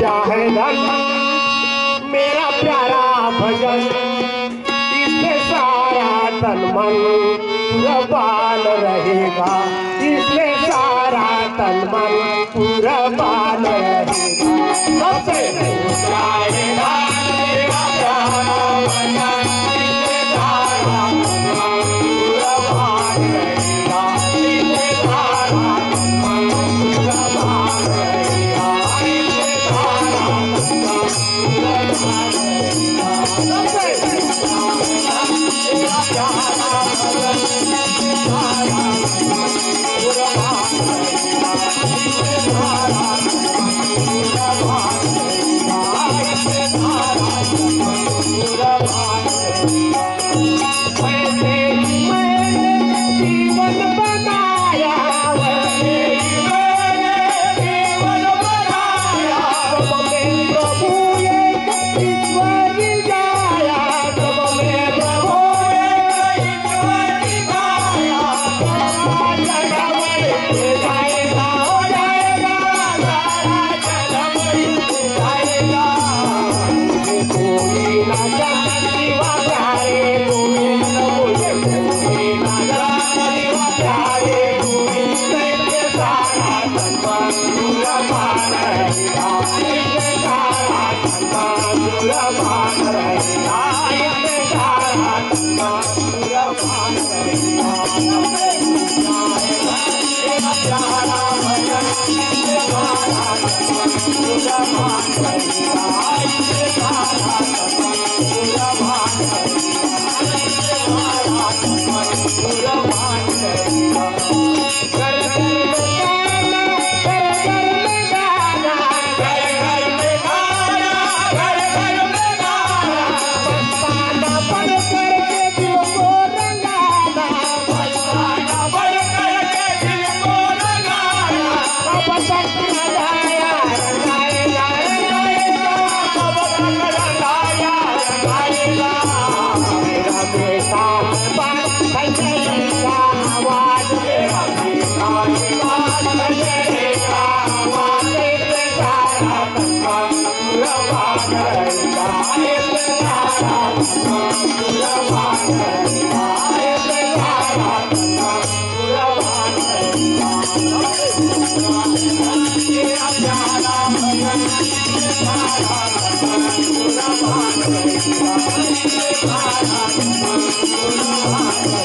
चाहे धन मेरा प्यारा भजन इसमें सारा तन मन पूरा बाल रहेगा, इसमें सारा तन मन पूरा बाल रहेगा। सबसे I'm